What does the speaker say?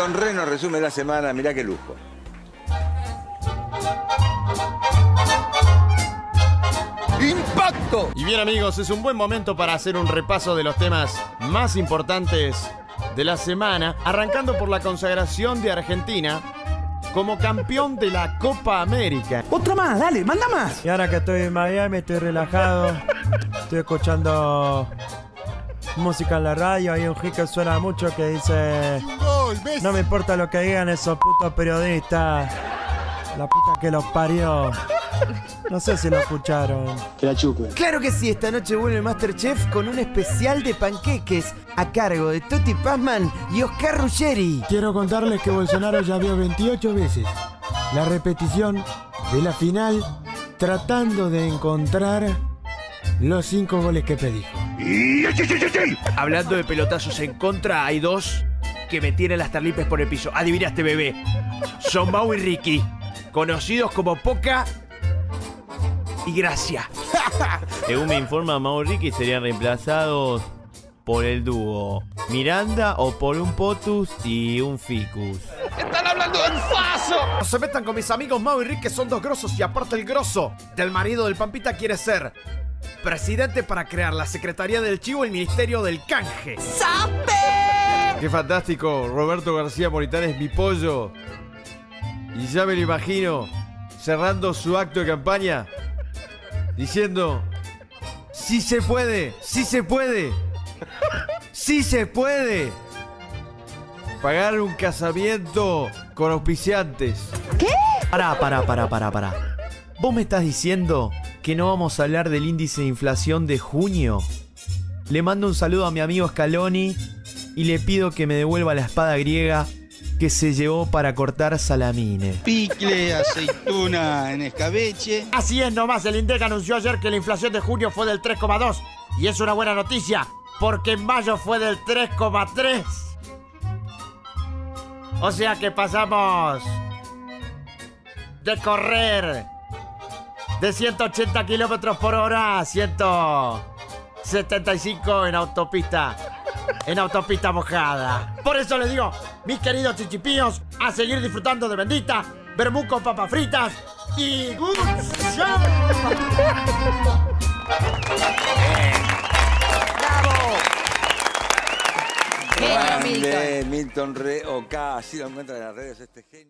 Milton Ré nos resume la semana, mirá qué lujo. ¡Impacto! Y bien, amigos, es un buen momento para hacer un repaso de los temas más importantes de la semana, arrancando por la consagración de Argentina como campeón de la Copa América. ¡Otra más! ¡Dale! ¡Manda más! Y ahora que estoy en Miami, estoy relajado, estoy escuchando música en la radio. Hay un hit que suena mucho que dice: no me importa lo que digan esos putos periodistas, la puta que los parió. No sé si lo escucharon. Que la chupen. Claro que sí, esta noche vuelve Masterchef con un especial de panqueques a cargo de Toti Pazman y Oscar Ruggeri. Quiero contarles que Bolsonaro ya vio 28 veces la repetición de la final tratando de encontrar los 5 goles que pedí. Hablando de pelotazos en contra, hay dos que me tienen las tarlipes por el piso. Adivinaste, bebé. Son Mau y Ricky, conocidos como Poca y Gracia. Según me informa, Mau y Ricky serían reemplazados por el dúo Miranda o por un Potus y un Ficus. ¡Están hablando del paso! No se metan con mis amigos Mau y Ricky, que son dos grosos, y aparte el grosso del marido del Pampita quiere ser presidente para crear la Secretaría del Chivo y el Ministerio del Canje. ¡Sape! ¡Qué fantástico! Roberto García Moritán es mi pollo. Y ya me lo imagino cerrando su acto de campaña diciendo: ¡sí se puede! ¡Sí se puede! ¡Sí se puede! Pagar un casamiento con auspiciantes. ¿Qué? Pará. ¿Vos me estás diciendo que no vamos a hablar del índice de inflación de junio? Le mando un saludo a mi amigo Scaloni y le pido que me devuelva la espada griega que se llevó para cortar salamines. Picle, aceituna en escabeche. Así es nomás, el INDEC anunció ayer que la inflación de junio fue del 3,2. Y es una buena noticia, porque en mayo fue del 3,3. O sea que pasamos de correr de 180 kilómetros por hora a 175 en autopista mojada. Por eso les digo, mis queridos chichipíos, a seguir disfrutando de Bendita, vermú con papas fritas y good show. ¡Bravo! ¡Genio, Milton! Milton Ré, OK, así lo encuentran en las redes, este genio.